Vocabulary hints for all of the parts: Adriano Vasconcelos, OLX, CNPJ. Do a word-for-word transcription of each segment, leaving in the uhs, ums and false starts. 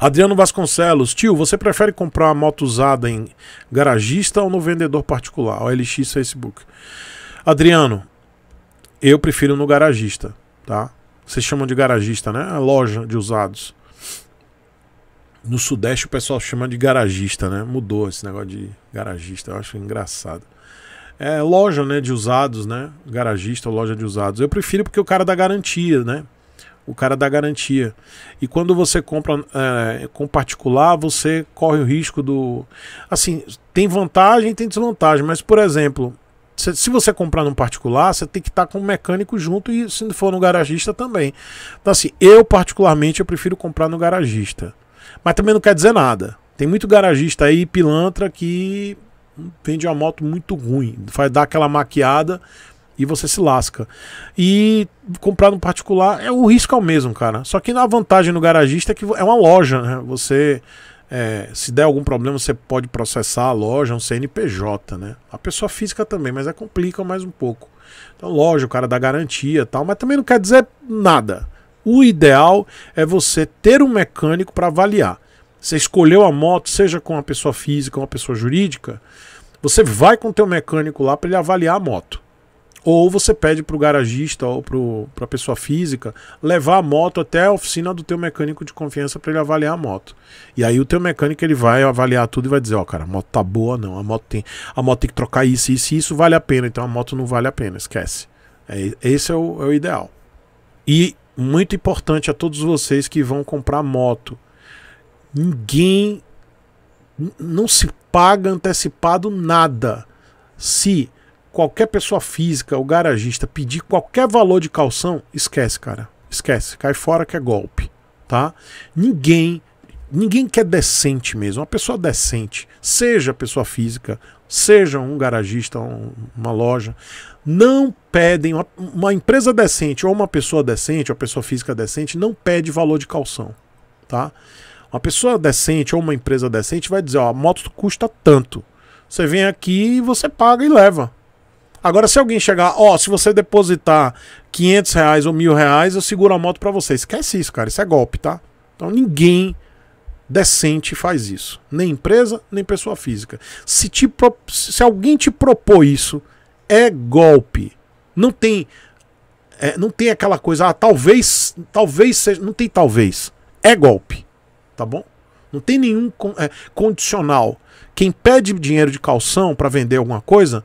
Adriano Vasconcelos, tio, você prefere comprar a moto usada em garagista ou no vendedor particular? O L X Facebook. Adriano, eu prefiro no garagista, tá? Vocês chamam de garagista, né? A loja de usados. No Sudeste o pessoal chama de garagista, né? Mudou esse negócio de garagista, eu acho engraçado. É loja, né, de usados, né? Garagista, loja de usados. Eu prefiro porque o cara dá garantia, né? O cara dá garantia. E quando você compra é, com particular, você corre o risco do... Assim, tem vantagem, tem desvantagem. Mas, por exemplo, se, se você comprar num particular, você tem que estar com um mecânico junto e se for no garagista também. Então, assim, eu particularmente eu prefiro comprar no garagista. Mas também não quer dizer nada. Tem muito garagista aí, pilantra, que vende uma moto muito ruim. Vai dar aquela maquiada... E você se lasca. E comprar no particular, é o risco é o mesmo, cara. Só que a vantagem no garagista é que é uma loja, né? Você, é, se der algum problema, você pode processar a loja, um C N P J, né? A pessoa física também, mas é complica mais um pouco. Então, loja, o cara dá garantia e tal, mas também não quer dizer nada. O ideal é você ter um mecânico para avaliar. Você escolheu a moto, seja com uma pessoa física ou uma pessoa jurídica, você vai com o teu mecânico lá para ele avaliar a moto. Ou você pede para o garagista ou para a pessoa física levar a moto até a oficina do teu mecânico de confiança para ele avaliar a moto. E aí o teu mecânico ele vai avaliar tudo e vai dizer, ó, cara, a moto tá boa, não, a moto tem, a moto tem que trocar isso, isso e isso vale a pena, então a moto não vale a pena, esquece. É, esse é o, é o ideal. E muito importante a todos vocês que vão comprar moto, ninguém, não se paga antecipado nada. Se... qualquer pessoa física ou garagista pedir qualquer valor de calção, esquece, cara. Esquece. Cai fora que é golpe, tá? Ninguém, ninguém que é decente mesmo. Uma pessoa decente, seja pessoa física, seja um garagista, um, uma loja, não pedem, uma, uma empresa decente ou uma pessoa decente, ou uma pessoa física decente, não pede valor de calção, tá? Uma pessoa decente ou uma empresa decente vai dizer, ó, a moto custa tanto. Você vem aqui e você paga e leva. Agora, se alguém chegar, ó, se você depositar quinhentos reais ou mil reais, eu seguro a moto pra você. Esquece isso, cara. Isso é golpe, tá? Então, ninguém decente faz isso. Nem empresa, nem pessoa física. Se, te pro... se alguém te propor isso, é golpe. Não tem, é, não tem aquela coisa, ah, talvez, talvez seja... Não tem talvez. É golpe, tá bom? Não tem nenhum con... é, condicional. Quem pede dinheiro de calção pra vender alguma coisa...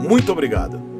Muito obrigado.